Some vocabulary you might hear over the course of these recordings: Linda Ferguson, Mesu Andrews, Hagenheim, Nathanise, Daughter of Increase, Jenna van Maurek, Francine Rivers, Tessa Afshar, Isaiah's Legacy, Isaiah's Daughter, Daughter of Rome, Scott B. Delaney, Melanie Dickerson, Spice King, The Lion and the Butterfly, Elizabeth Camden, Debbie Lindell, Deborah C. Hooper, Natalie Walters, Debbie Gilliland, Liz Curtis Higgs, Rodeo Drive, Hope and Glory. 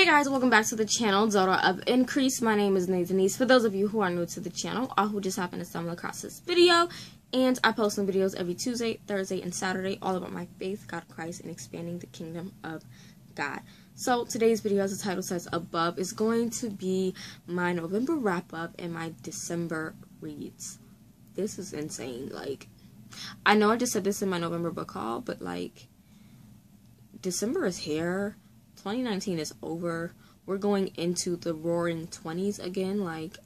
Hey guys, welcome back to the channel, Daughter of Increase. My name is Nathanise. For those of you who are new to the channel or who just happen to stumble across this video, and I post some videos every Tuesday, Thursday, and Saturday all about my faith, God, Christ, and expanding the kingdom of God. So today's video, as the title says above, is going to be my November wrap-up and my December reads. This is insane. Like, I know I just said this in my November book haul, but like, December is here. 2019 is over. We're going into the roaring 20s again. Like,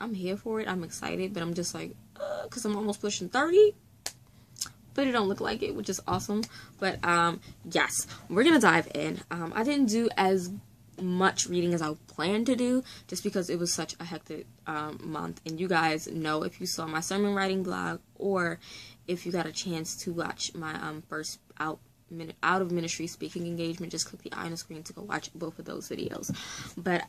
I'm here for it. I'm excited, but I'm just like, because I'm almost pushing 30, but it don't look like it, which is awesome. But yes, we're gonna dive in. I didn't do as much reading as I planned to do just because it was such a hectic month, and you guys know if you saw my sermon writing blog or if you got a chance to watch my first out of ministry speaking engagement, just click the eye on the screen to go watch both of those videos. But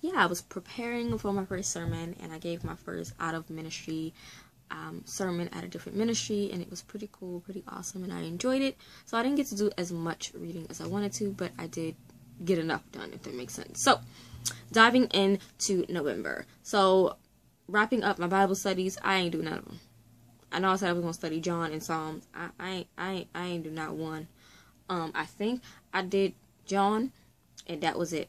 yeah, I was preparing for my first sermon, and I gave my first out of ministry sermon at a different ministry, and it was pretty cool, pretty awesome, and I enjoyed it. So I didn't get to do as much reading as I wanted to, but I did get enough done, if that makes sense. So diving into November, so wrapping up my Bible studies, I ain't do none of them. I know I said I was gonna study John and Psalms. I ain't do not one. I think I did John, and that was it.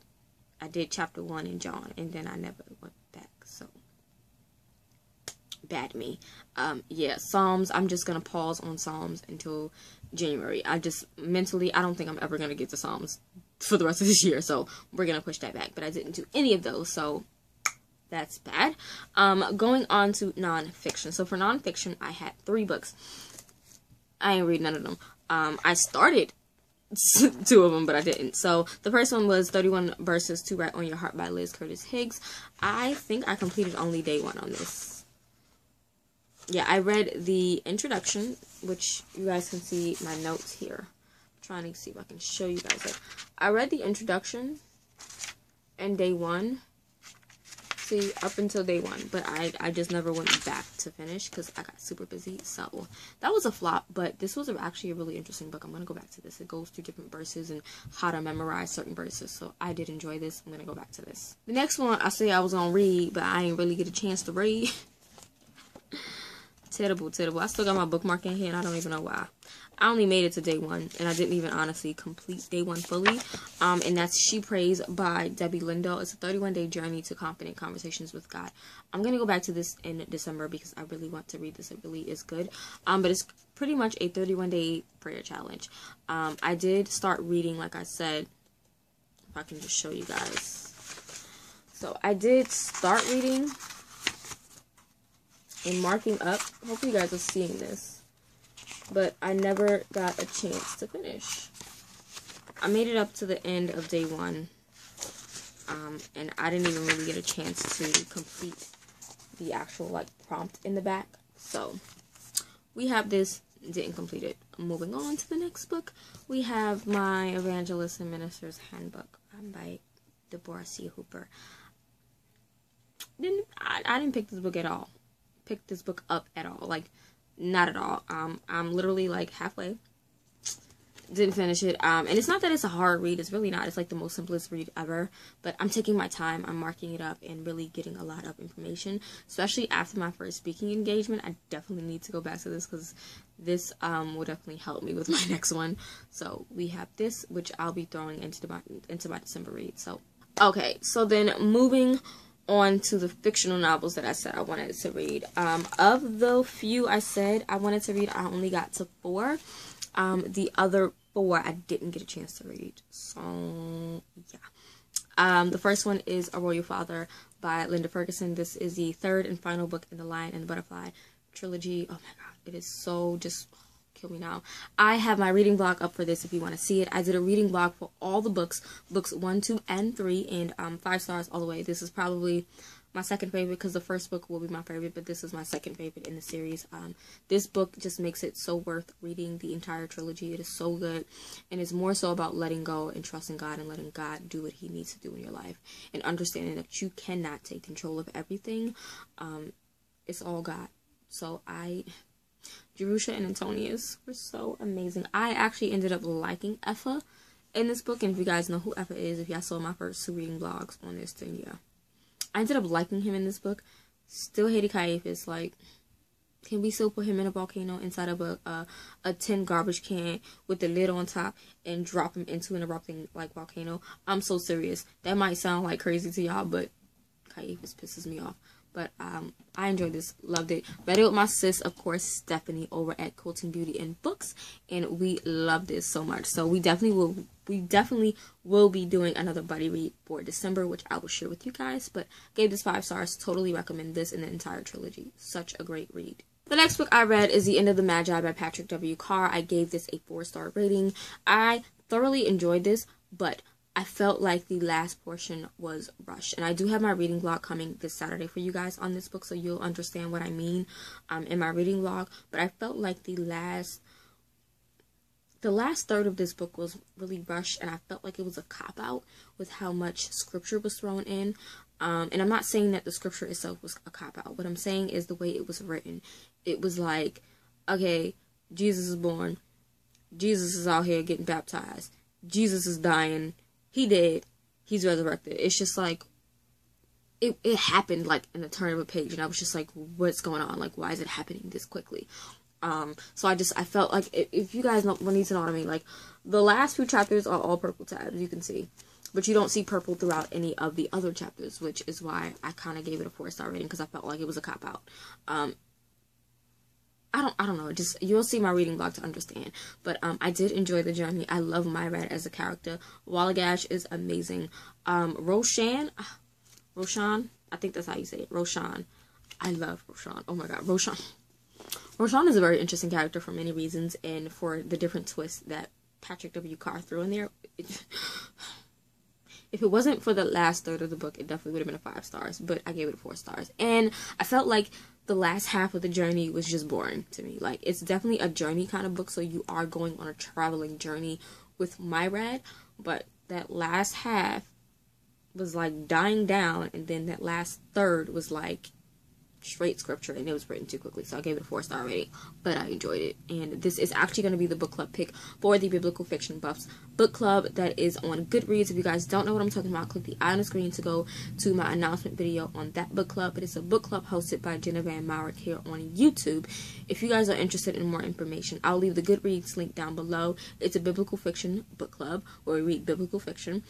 I did chapter 1 in John, and then I never went back. So bad me. Yeah, Psalms. I'm just gonna pause on Psalms until January. I just mentally, I don't think I'm ever gonna get to Psalms for the rest of this year. So we're gonna push that back. But I didn't do any of those. So that's bad. Going on to nonfiction. So for nonfiction, I had 3 books. I ain't read none of them. I started 2 of them, but I didn't. So the first one was 31 Verses to Write on Your Heart by Liz Curtis Higgs. I think I completed only day 1 on this. Yeah, I read the introduction, which you guys can see my notes here. I'm trying to see if I can show you guys it. I read the introduction and day 1. See, up until day 1, but I just never went back to finish because I got super busy. So that was a flop, but this was actually a really interesting book. I'm going to go back to this. It goes through different verses and how to memorize certain verses, so I did enjoy this. I'm going to go back to this. The next one I say I was going to read, but I ain't really get a chance to read. terrible. I still got my bookmark in here, and I don't even know why. I only made it to day 1, and I didn't even honestly complete day 1 fully. And that's She Prays by Debbie Lindell. It's a 31-day journey to confident conversations with God. I'm going to go back to this in December because I really want to read this. It really is good. But it's pretty much a 31-day prayer challenge. I did start reading, like I said, if I can just show you guys. So I did start reading and marking up. Hopefully you guys are seeing this. But I never got a chance to finish. I made it up to the end of day 1, and I didn't even really get a chance to complete the actual like prompt in the back. So we have this, didn't complete it. Moving on to the next book, we have my Evangelist and Minister's Handbook by Deborah C. Hooper. I didn't pick this book at all. Pick this book up at all, like. Not at all. I'm literally like halfway. Didn't finish it. And it's not that it's a hard read. It's really not. It's like the most simplest read ever. But I'm taking my time. I'm marking it up and really getting a lot of information. Especially after my first speaking engagement. I definitely need to go back to this because this will definitely help me with my next one. So we have this, which I'll be throwing into my December read. So okay. So then moving on to the fictional novels that I said I wanted to read. Of the few I said I wanted to read, I only got to 4. The other 4 I didn't get a chance to read. So yeah. The first one is A Royal Father by Linda Ferguson. This is the 3rd and final book in the Lion and the Butterfly trilogy. Oh my god, it is so just kill me now. I have my reading vlog up for this if you want to see it. I did a reading vlog for all the books 1, 2, and 3, and 5 stars all the way. This is probably my second favorite because the first book will be my favorite, but this is my second favorite in the series. This book just makes it so worth reading, the entire trilogy. It is so good, and it's more so about letting go and trusting God and letting God do what he needs to do in your life and understanding that you cannot take control of everything. It's all God. So Jerusha and Antonius were so amazing. I actually ended up liking Effa in this book. And if you guys know who Effa is, if y'all saw my first two reading blogs on this, then yeah, I ended up liking him in this book. Still hated Caiaphas. Like, can we still put him in a volcano inside of a tin garbage can with the lid on top and drop him into an erupting, like, volcano? I'm so serious. That might sound, like, crazy to y'all, but Caiaphas pisses me off. But I enjoyed this. Loved it. Read it with my sis, of course, Stephanie, over at Quilting Beauty and Books. And we loved this so much. So we definitely will be doing another buddy read for December, which I will share with you guys. But gave this 5 stars. Totally recommend this and the entire trilogy. Such a great read. The next book I read is The End of the Magi by Patrick W. Carr. I gave this a 4-star rating. I thoroughly enjoyed this, but I felt like the last portion was rushed. And I do have my reading vlog coming this Saturday for you guys on this book, so you'll understand what I mean in my reading vlog. But I felt like the last third of this book was really rushed, and I felt like it was a cop-out with how much scripture was thrown in. And I'm not saying that the scripture itself was a cop-out. What I'm saying is the way it was written. It was like, okay, Jesus is born. Jesus is out here getting baptized. Jesus is dying. He dead. He's resurrected. It's just like, it happened like in the turn of a page. And I was just like, what's going on? Like, why is it happening this quickly? So I felt like, if you guys need to know what I mean, like, the last few chapters are all purple tabs, you can see. But you don't see purple throughout any of the other chapters, which is why I kind of gave it a 4-star rating, because I felt like it was a cop-out. I don't know. Just, you'll see my reading blog to understand. But I did enjoy the journey. I love Myrad as a character. Walagash is amazing. Roshan, I think that's how you say it. Roshan. I love Roshan. Oh my god, Roshan. Roshan is a very interesting character for many reasons, and for the different twists that Patrick W. Carr threw in there. If it wasn't for the last third of the book, it definitely would have been a 5 stars, but I gave it 4 stars. And I felt like the last half of the journey was just boring to me. Like, it's definitely a journey kind of book, so you are going on a traveling journey with Myrad, but that last half was like dying down, and then that last third was like straight scripture, and it was written too quickly, so I gave it a 4-star rating, but I enjoyed it. And this is actually going to be the book club pick for the Biblical Fiction Buffs book club that is on Goodreads. If you guys don't know what I'm talking about, click the eye on the screen to go to my announcement video on that book club. But it's a book club hosted by Jenna van Maurek here on YouTube. If you guys are interested in more information, I'll leave the Goodreads link down below. It's a biblical fiction book club where we read biblical fiction.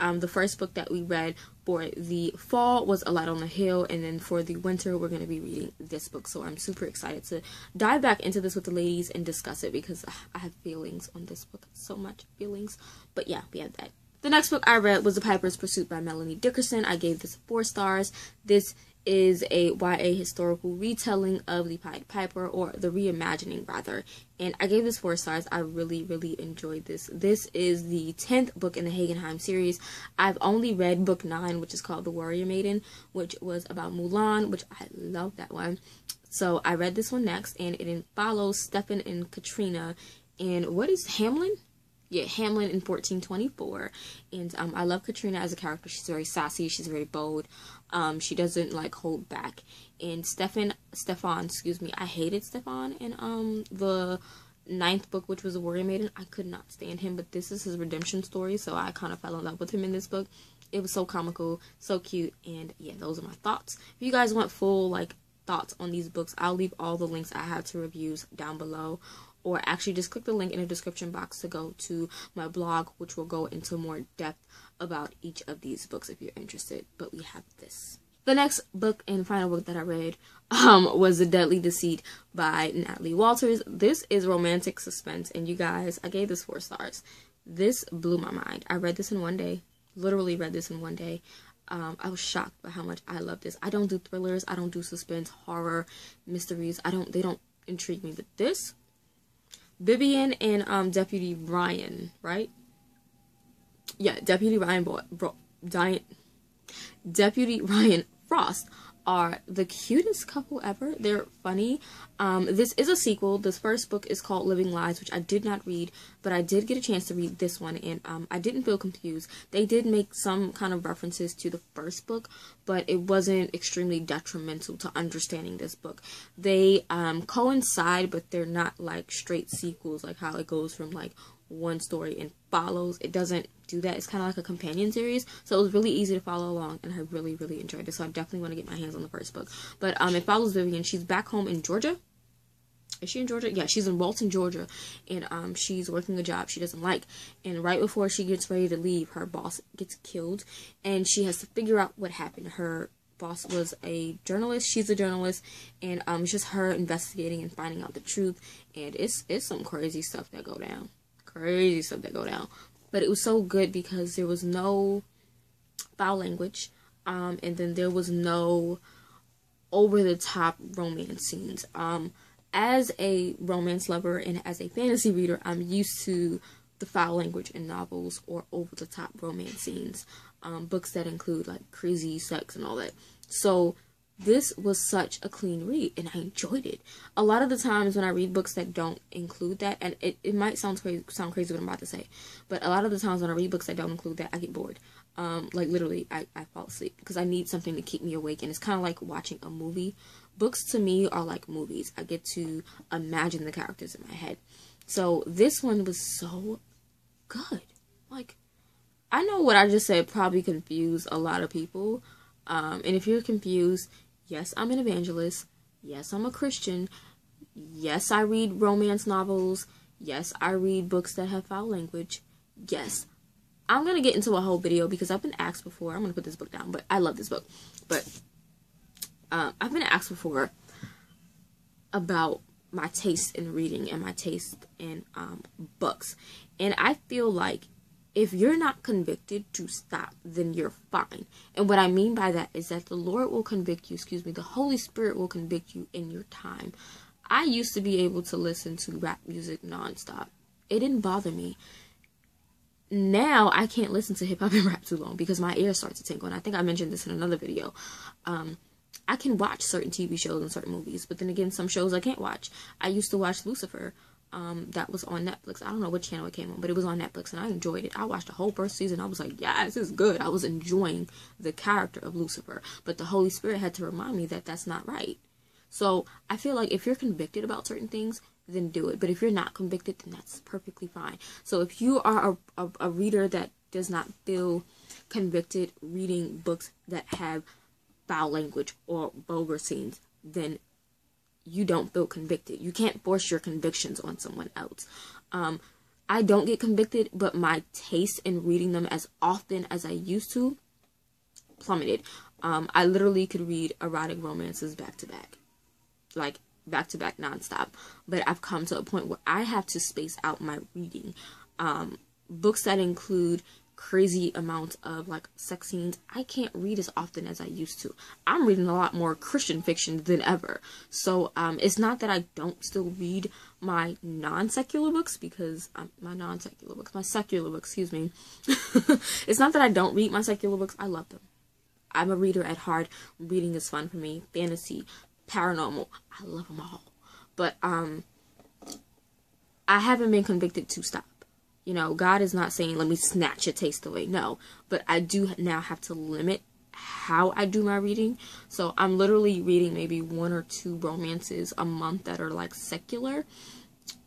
The first book that we read for the fall was A Light on the Hill, and then for the winter we're going to be reading this book. So I'm super excited to dive back into this with the ladies and discuss it, because I have feelings on this book, so much feelings. But yeah, we have that. The next book I read was The Piper's Pursuit by Melanie Dickerson. I gave this 4 stars. This is a YA historical retelling of the Pied Piper, or the reimagining rather, and I gave this 4 stars. I really, really enjoyed this. This is the 10th book in the Hagenheim series. I've only read book 9, which is called The Warrior Maiden, which was about Mulan, which I love that one. So I read this one next, and it follows Stefan and Katrina, and what is Hamlin? Yeah, Hamlin in 1424, and I love Katrina as a character. She's very sassy, she's very bold, she doesn't like hold back. And Stefan, I hated Stefan in the 9th book, which was The Warrior Maiden. I could not stand him, but this is his redemption story, so I kind of fell in love with him in this book. It was so comical, so cute, and yeah, those are my thoughts. If you guys want full, like, thoughts on these books, I'll leave all the links I have to reviews down below. Or actually just click the link in the description box to go to my blog, which will go into more depth about each of these books if you're interested. But we have this. The next book and final book that I read was The Deadly Deceit by Natalie Walters. This is romantic suspense, and you guys, I gave this 4 stars. This blew my mind. I read this in one day. Literally read this in one day. I was shocked by how much I love this. I don't do thrillers. I don't do suspense, horror, mysteries. They don't intrigue me. But this, Vivian and Deputy Ryan, right? Yeah, Deputy Ryan Frost are the cutest couple ever. They're funny. This is a sequel. This first book is called Living Lies, which I did not read, but I did get a chance to read this one, and I didn't feel confused. They did make some kind of references to the first book, but it wasn't extremely detrimental to understanding this book. They coincide, but they're not like straight sequels, like how it goes from like one story and follows. It doesn't do that. It's kind of like a companion series, so it was really easy to follow along, and I really enjoyed it. So I definitely want to get my hands on the first book. But it follows Vivian. She's back home in Georgia. Is she in Georgia? Yeah, she's in Walton, Georgia, and she's working a job she doesn't like, and right before she gets ready to leave, her boss gets killed, and she has to figure out what happened. Her boss was a journalist, she's a journalist, and it's just her investigating and finding out the truth, and it's some crazy stuff that go down. But it was so good because there was no foul language, and then there was no over-the-top romance scenes. As a romance lover and as a fantasy reader, I'm used to the foul language in novels or over-the-top romance scenes, books that include like crazy sex and all that. So this was such a clean read, and I enjoyed it. A lot of the times when I read books that don't include that, and it might sound crazy what I'm about to say, but a lot of the times when I read books that don't include that, I get bored. Like literally, I fall asleep because I need something to keep me awake, and it's kind of like watching a movie. Books to me are like movies. I get to imagine the characters in my head. So this one was so good. Like, I know what I just said probably confused a lot of people. And if you're confused, yes, I'm an evangelist. Yes, I'm a Christian. Yes, I read romance novels. Yes, I read books that have foul language. Yes, I'm going to get into a whole video because I've been asked before. I'm going to put this book down, but I love this book. But I've been asked before about my taste in reading and my taste in books. And I feel like if you're not convicted to stop, then you're fine. And what I mean by that is that the Lord will convict you, the Holy Spirit will convict you in your time. I used to be able to listen to rap music nonstop. It didn't bother me. Now I can't listen to hip hop and rap too long because my ears start to tingle. And I think I mentioned this in another video. I can watch certain TV shows and certain movies, but then again, some shows I can't watch. I used to watch Lucifer. That was on Netflix. I don't know what channel it came on, but it was on Netflix, and I enjoyed it. I watched the whole first season. I was like, yeah, this is good. I was enjoying the character of Lucifer, but the Holy Spirit had to remind me that that's not right. So I feel like if you're convicted about certain things, then do it. But if you're not convicted, then that's perfectly fine. So if you are a reader that does not feel convicted reading books that have foul language or vulgar scenes, then you don't feel convicted. You can't force your convictions on someone else. I don't get convicted, but my taste in reading them as often as I used to plummeted. I literally could read erotic romances back to back, like back to back nonstop. But I've come to a point where I have to space out my reading. Books that include crazy amounts of like sex scenes, I can't read as often as I used to. I'm reading a lot more Christian fiction than ever. So it's not that I don't still read my non-secular books, because my secular books, excuse me. It's not that I don't read my secular books. I love them. I'm a reader at heart. Reading is fun for me. Fantasy, paranormal, I love them all. But I haven't been convicted to stop. You know, God is not saying, let me snatch your taste away. No, but I do now have to limit how I do my reading. So I'm literally reading maybe 1 or 2 romances a month that are like secular.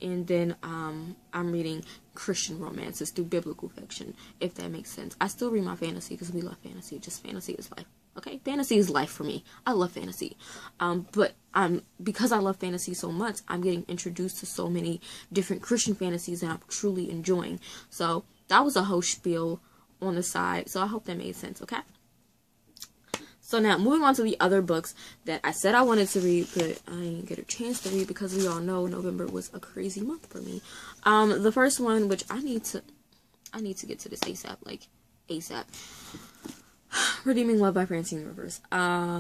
And then I'm reading Christian romances through biblical fiction, if that makes sense. I still read my fantasy because we love fantasy. Just fantasy is life. Okay, fantasy is life for me. I love fantasy. But because I love fantasy so much, I'm getting introduced to so many different Christian fantasies that I'm truly enjoying. So that was a whole spiel on the side. So I hope that made sense, okay? So now moving on to the other books that I said I wanted to read, but I didn't get a chance to read because we all know November was a crazy month for me. The first one, which I need to get to this ASAP, like ASAP. Redeeming Love by Francine Rivers. I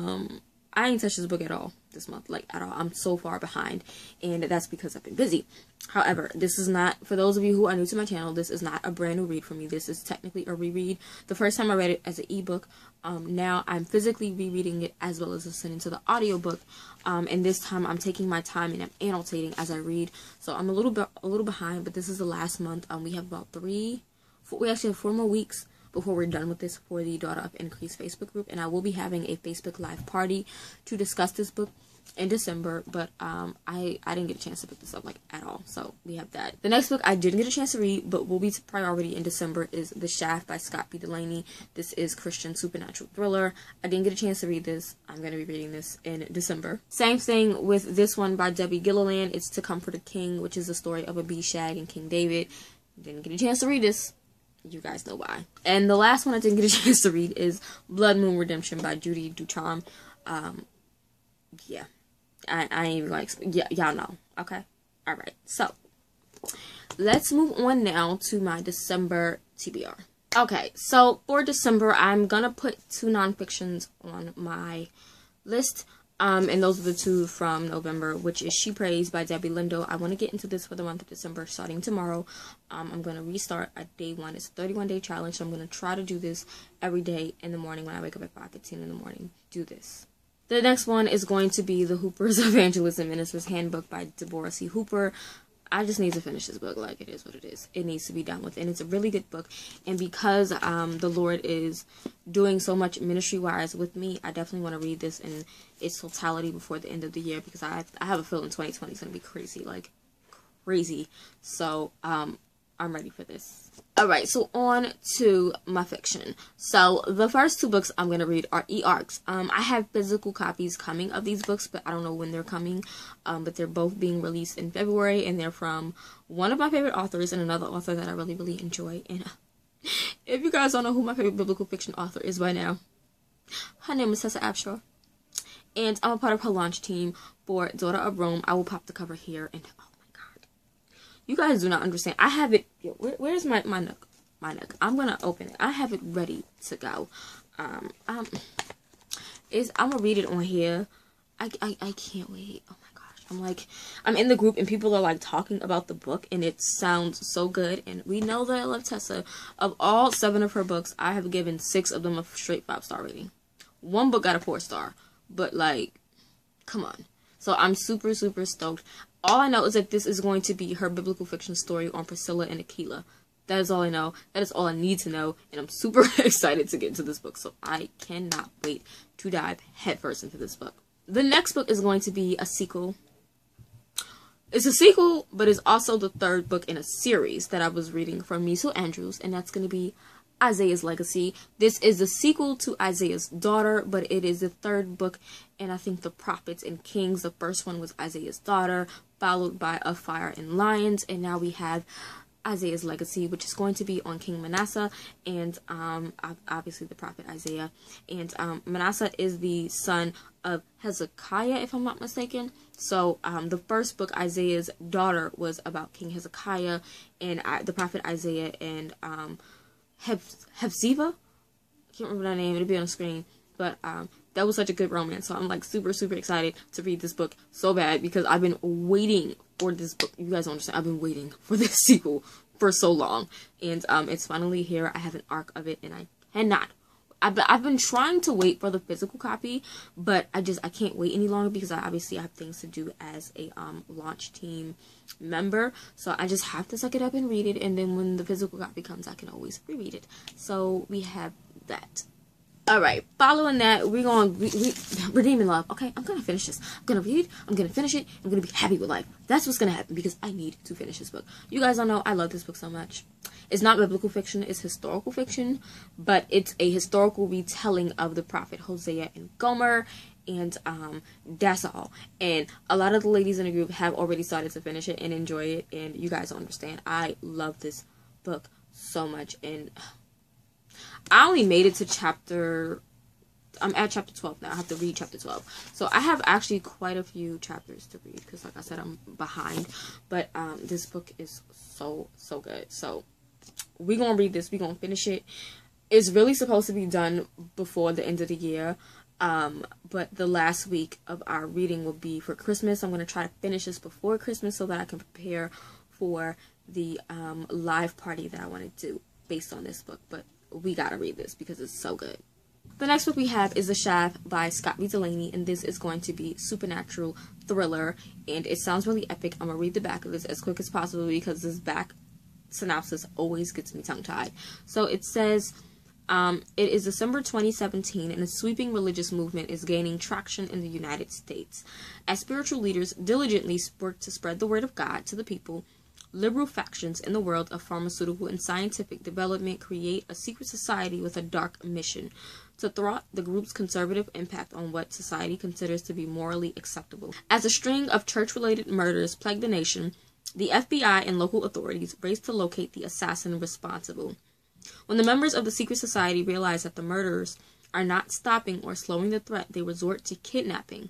ain't touched this book at all this month, like at all. I'm so far behind, and that's because I've been busy. However, this is not, for those of you who are new to my channel, this is not a brand new read for me. This is technically a reread. The first time I read it as an ebook. Now I'm physically rereading it as well as listening to the audiobook. And this time I'm taking my time and I'm annotating as I read. So I'm a little behind, but this is the last month. We have about 4 more weeks before we're done with this for the Daughter of Increase Facebook group. And I will be having a Facebook Live party to discuss this book in December, but I didn't get a chance to pick this up, like, at all, so we have that. The next book I didn't get a chance to read, but will be probably already in December, is The Shaft by Scott B. Delaney. This is Christian supernatural thriller. I didn't get a chance to read this. I'm going to be reading this in December. Same thing with this one by Debbie Gilliland. It's To Comfort a King, which is the story of a bee shag and King David. Didn't get a chance to read this. You guys know why. And the last one I didn't get a chance to read is Blood Moon Redemption by Judy Duchamp. Yeah. I ain't even like, yeah, y'all know. Okay, all right, so let's move on now to my December TBR. Okay, so for December, I'm gonna put two nonfictions on my list, and those are the two from November, which is She Prays by Debbie Lindell. I want to get into this for the month of December starting tomorrow. I'm gonna restart at day one. It's a 31-day challenge, so I'm gonna try to do this every day in the morning when I wake up at 5:15 in the morning. Do this. The next one is going to be The Hooper's Evangelism Minister's Handbook by Deborah C. Hooper. I just need to finish this book. Like, it is what it is. It needs to be done with. And it's a really good book. And because the Lord is doing so much ministry-wise with me, I definitely want to read this in its totality before the end of the year, because I have a feeling 2020 is going to be crazy. Like, crazy. So, I'm ready for this. Alright, so on to my fiction. So, the first two books I'm going to read are e-arcs. I have physical copies coming of these books, but I don't know when they're coming. But they're both being released in February, and they're from one of my favorite authors and another author that I really, really enjoy. And if you guys don't know who my favorite biblical fiction author is by now, her name is Tessa Afshar. And I'm a part of her launch team for Daughter of Rome. I will pop the cover here and... You guys do not understand. I have it. Where's my nook? My nook. I'm gonna open it. I have it ready to go. I'm gonna read it on here. I can't wait. Oh my gosh. I'm in the group and people are like talking about the book and it sounds so good. And we know that I love Tessa. Of all 7 of her books, I have given 6 of them a straight 5-star rating. One book got a 4-star, but like, come on. So I'm super, super stoked. All I know is that this is going to be her biblical fiction story on Priscilla and Aquila. That is all I know. That is all I need to know. And I'm super excited to get into this book. So I cannot wait to dive headfirst into this book. The next book is going to be a sequel. It's a sequel, but it's also the 3rd book in a series that I was reading from Mesu Andrews. And that's going to be Isaiah's Legacy. This is the sequel to Isaiah's Daughter, but it is the 3rd book in, I think, the Prophets and Kings. The first one was Isaiah's Daughter, followed by Of Fire and Lions, and now we have Isaiah's Legacy, which is going to be on King Manasseh and obviously the prophet Isaiah. And Manasseh is the son of Hezekiah, if I'm not mistaken. So the first book, Isaiah's Daughter, was about King Hezekiah and the prophet Isaiah and Hephzibah. I can't remember that name. It'll be on the screen. But that was such a good romance, so I'm like super, super excited to read this book so bad, because I've been waiting for this book. You guys don't understand. I've been waiting for this sequel for so long, and it's finally here. I have an arc of it, and I cannot. I've been trying to wait for the physical copy, but I can't wait any longer, because I obviously have things to do as a launch team member. So I just have to suck it up and read it, and then when the physical copy comes, I can always reread it. So we have that. Alright, following that, we're going to Redeeming Love. Okay, I'm going to finish this. I'm going to read it. I'm going to finish it. I'm going to be happy with life. That's what's going to happen, because I need to finish this book. You guys don't know, I love this book so much. It's not biblical fiction. It's historical fiction. But it's a historical retelling of the prophet Hosea and Gomer. And that's all. And a lot of the ladies in the group have already started to finish it and enjoy it. And you guys don't understand. I love this book so much. And... I only made it to chapter, I'm at chapter 12 now. I have to read chapter 12. So I have actually quite a few chapters to read, because like I said, I'm behind. But this book is so, so good. So we're going to read this. We're going to finish it. It's really supposed to be done before the end of the year. But the last week of our reading will be for Christmas. I'm going to try to finish this before Christmas so that I can prepare for the live party that I want to do based on this book. But we gotta read this because it's so good. The next book we have is The Shaft by Scott B. Delaney, and this is going to be supernatural thriller, and it sounds really epic. I'm gonna read the back of this as quick as possible because this back synopsis always gets me tongue-tied. So it says, It is December 2017, and a sweeping religious movement is gaining traction in the United States. As spiritual leaders diligently work to spread the word of God to the people, liberal factions in the world of pharmaceutical and scientific development create a secret society with a dark mission to thwart the group's conservative impact on what society considers to be morally acceptable. As a string of church-related murders plague the nation, the FBI and local authorities race to locate the assassin responsible. When the members of the secret society realize that the murderers are not stopping or slowing the threat, they resort to kidnapping.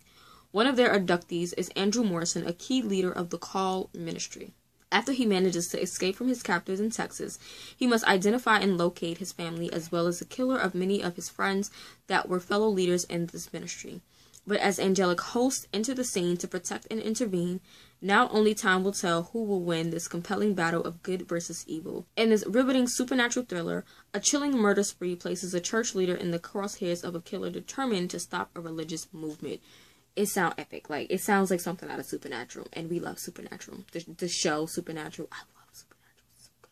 One of their abductees is Andrew Morrison, a key leader of the Call Ministry. After he manages to escape from his captors in Texas, he must identify and locate his family as well as the killer of many of his friends that were fellow leaders in this ministry. But as angelic hosts enter the scene to protect and intervene, now only time will tell who will win this compelling battle of good versus evil. In this riveting supernatural thriller, a chilling murder spree places a church leader in the crosshairs of a killer determined to stop a religious movement. It sounds epic. Like, it sounds like something out of Supernatural, and we love Supernatural. The show Supernatural, I love Supernatural. It's so good.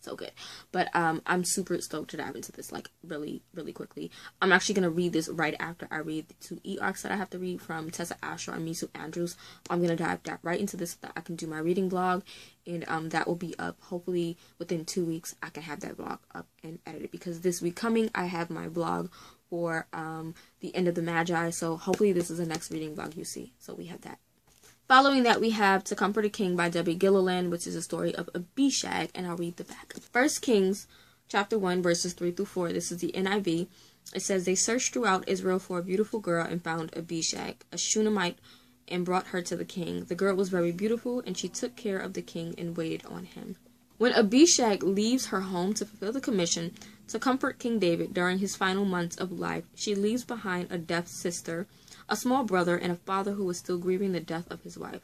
So good. But I'm super stoked to dive into this, like, really, really quickly. I'm actually going to read this right after I read the 2 e-arcs that I have to read from Tessa Afshar and Mesu Andrews. I'm going to dive right into this so that I can do my reading vlog, and that will be up hopefully within 2 weeks. I can have that vlog up and edited, because this week coming I have my vlog for the end of the Magi, so hopefully this is the next reading vlog you see. So we have that. Following that, we have To Comfort a King by Debbie Gilliland, which is a story of Abishag, and I'll read the back. 1 Kings chapter 1 verses 3 through 4. This is the NIV. It says, "They searched throughout Israel for a beautiful girl and found Abishag, a Shunammite, and brought her to the king. The girl was very beautiful, and she took care of the king and waited on him." When Abishag leaves her home to fulfill the commission to comfort King David during his final months of life, she leaves behind a deaf sister, a small brother, and a father who is still grieving the death of his wife.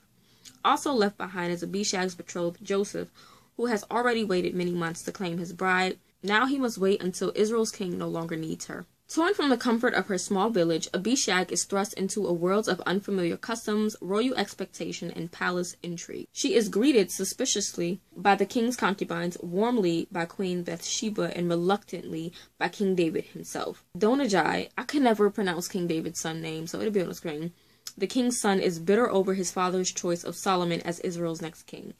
Also left behind is Abishag's betrothed Joseph, who has already waited many months to claim his bride. Now he must wait until Israel's king no longer needs her. Torn from the comfort of her small village, Abishag is thrust into a world of unfamiliar customs, royal expectation, and palace intrigue. She is greeted suspiciously by the king's concubines, warmly by Queen Bathsheba, and reluctantly by King David himself. Donijah, I can never pronounce King David's son's name, so it'll be on the screen. The king's son is bitter over his father's choice of Solomon as Israel's next king.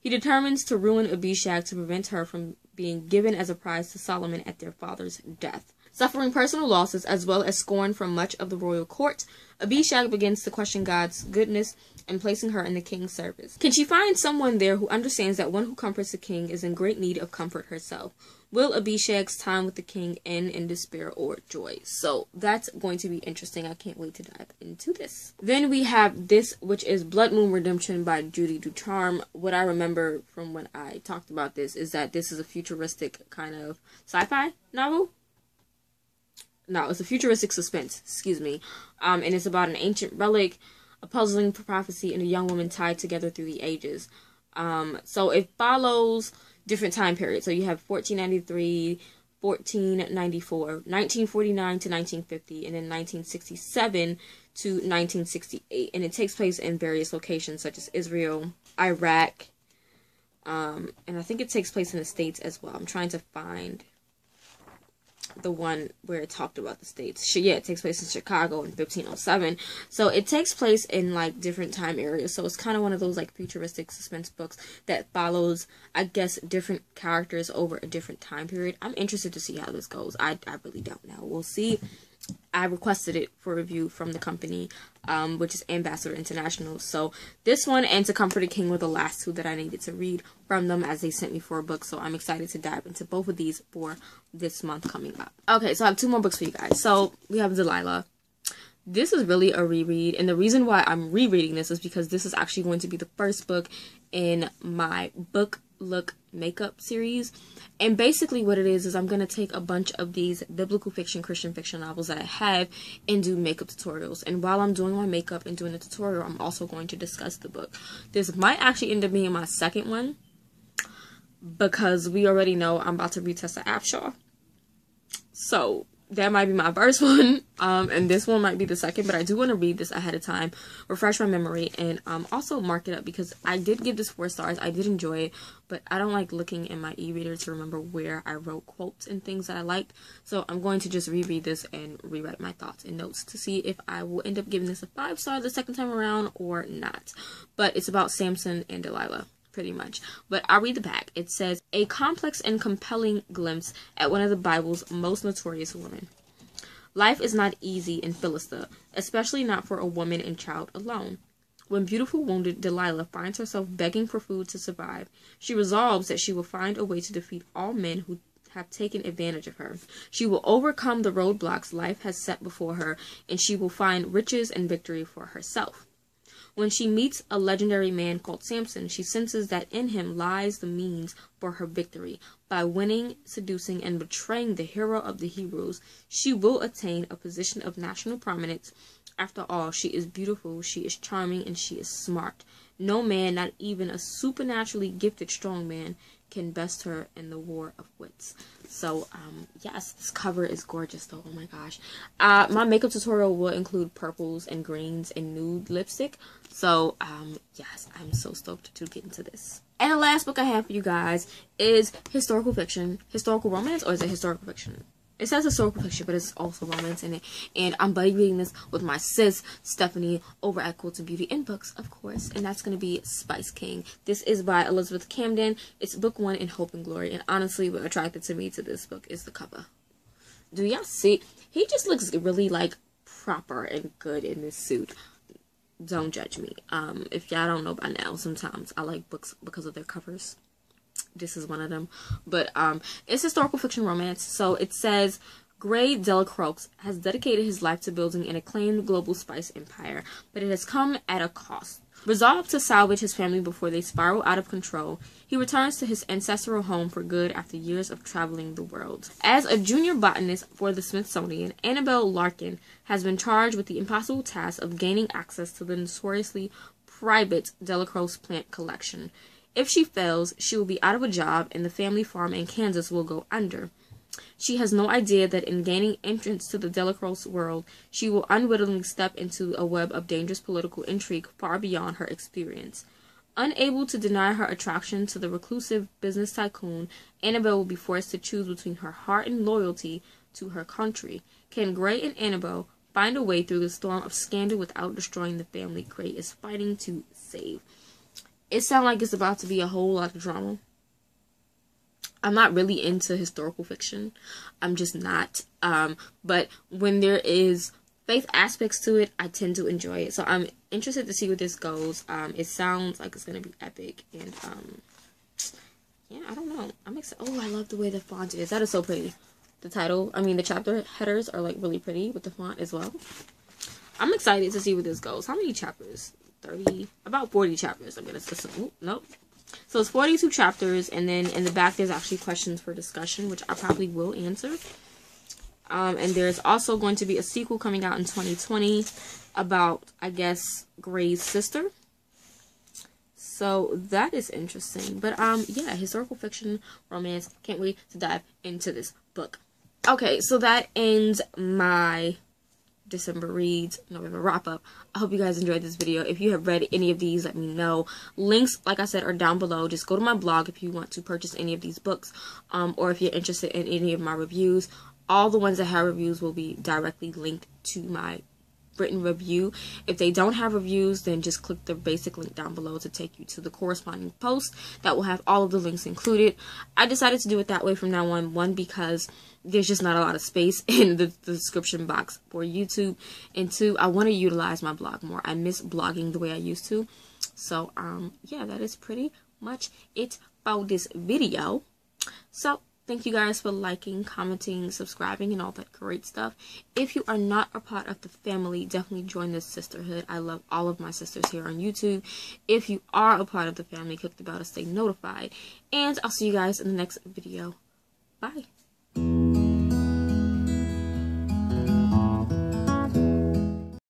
He determines to ruin Abishag to prevent her from being given as a prize to Solomon at their father's death. Suffering personal losses as well as scorn from much of the royal court, Abishag begins to question God's goodness and placing her in the king's service. Can she find someone there who understands that one who comforts the king is in great need of comfort herself? Will Abishag's time with the king end in despair or joy? So that's going to be interesting. I can't wait to dive into this. Then we have this, which is Blood Moon Redemption by Judy Duchamp. What I remember from when I talked about this is that this is a futuristic kind of sci-fi novel. No, it's a futuristic suspense, excuse me, and it's about an ancient relic, a puzzling prophecy, and a young woman tied together through the ages. So it follows different time periods. So you have 1493, 1494, 1949 to 1950, and then 1967 to 1968. And it takes place in various locations such as Israel, Iraq, and I think it takes place in the States as well. I'm trying to find the one where it talked about the States. Yeah, it takes place in Chicago in 1507. So it takes place in, like, different time areas. So it's kind of one of those, like, futuristic suspense books that follows, I guess, different characters over a different time period. I'm interested to see how this goes. I really don't know. We'll see. I requested it for review from the company, which is Ambassador International. So this one and To Comfort a King were the last 2 that I needed to read from them as they sent me for a book. So I'm excited to dive into both of these for this month coming up. Okay, so I have 2 more books for you guys. So we have Delilah. This is really a reread, and the reason why I'm rereading this is because this is actually going to be the first book in my book look makeup series. And basically what it is I'm going to take a bunch of these biblical fiction, Christian fiction novels that I have and do makeup tutorials. And while I'm doing my makeup and doing the tutorial, I'm also going to discuss the book. This might actually end up being my second one, because we already know I'm about to read Tessa Afshar. So that might be my first one, and this one might be the second, but I do want to read this ahead of time, refresh my memory, and also mark it up, because I did give this 4 stars. I did enjoy it, but I don't like looking in my e-reader to remember where I wrote quotes and things that I liked, so I'm going to just reread this and rewrite my thoughts and notes to see if I will end up giving this a 5 star the second time around or not. But it's about Samson and Delilah, pretty much. But I'll read the back. It says, a complex and compelling glimpse at one of the Bible's most notorious women. Life is not easy in Philistia, especially not for a woman and child alone. When beautiful wounded Delilah finds herself begging for food to survive, she resolves that she will find a way to defeat all men who have taken advantage of her. She will overcome the roadblocks life has set before her, and she will find riches and victory for herself. When she meets a legendary man called Samson, she senses that in him lies the means for her victory. By winning, seducing, and betraying the hero of the Hebrews, she will attain a position of national prominence. After all, she is beautiful, she is charming, and she is smart. No man, not even a supernaturally gifted strong man, can best her in the war of wits. So, yes, this cover is gorgeous, though. Oh my gosh. My makeup tutorial will include purples and greens and nude lipstick. So, yes, I'm so stoked to get into this. And the last book I have for you guys is historical fiction. Historical romance, or is it historical fiction? It says historical fiction, but it's also romance in it. And I'm buddy reading this with my sis, Stephanie, over at Quilts and Beauty in Books, of course. And that's going to be Spice King. This is by Elizabeth Camden. It's book 1 in Hope and Glory. And honestly, what attracted me to this book is the cover. Do y'all see? He just looks really, like, proper and good in this suit. Don't judge me. If y'all don't know by now, sometimes I like books because of their covers. This is one of them. But it's historical fiction romance. So it says, Gray Delacroix has dedicated his life to building an acclaimed global spice empire, but it has come at a cost. Resolved to salvage his family before they spiral out of control, he returns to his ancestral home for good after years of traveling the world. As a junior botanist for the Smithsonian, Annabel Larkin has been charged with the impossible task of gaining access to the notoriously private Delacroix plant collection. If she fails, she will be out of a job and the family farm in Kansas will go under. She has no idea that in gaining entrance to the Delacroix world, she will unwittingly step into a web of dangerous political intrigue far beyond her experience. Unable to deny her attraction to the reclusive business tycoon, Annabelle will be forced to choose between her heart and loyalty to her country. Can Gray and Annabelle find a way through the storm of scandal without destroying the family Gray is fighting to save? It sounds like it's about to be a whole lot of drama. I'm not really into historical fiction. I'm just not. But when there is faith aspects to it, I tend to enjoy it. So I'm interested to see where this goes. It sounds like it's going to be epic. And, yeah, I don't know. I'm excited. Oh, I love the way the font is. That is so pretty. The title, I mean, the chapter headers are, like, really pretty with the font as well. I'm excited to see where this goes. How many chapters? 30, about 40 chapters, I'm going to assume. Nope. So it's 42 chapters, and then in the back there's actually questions for discussion, which I probably will answer. And there's also going to be a sequel coming out in 2020 about, I guess, Gray's sister. So that is interesting. But yeah, historical fiction, romance. Can't wait to dive into this book. Okay, so that ends my December reads, November wrap up. I hope you guys enjoyed this video. If you have read any of these, let me know. Links, like I said, are down below. Just go to my blog if you want to purchase any of these books, or if you're interested in any of my reviews. All the ones that have reviews will be directly linked to my written review. If they don't have reviews, then just click the basic link down below to take you to the corresponding post that will have all of the links included. I decided to do it that way from now on, one, because there's just not a lot of space in the description box for YouTube, and two, I want to utilize my blog more. I miss blogging the way I used to. So yeah, that is pretty much it for this video. So thank you guys for liking, commenting, subscribing, and all that great stuff. If you are not a part of the family, definitely join this sisterhood. I love all of my sisters here on YouTube. If you are a part of the family, click the bell to stay notified. And I'll see you guys in the next video. Bye.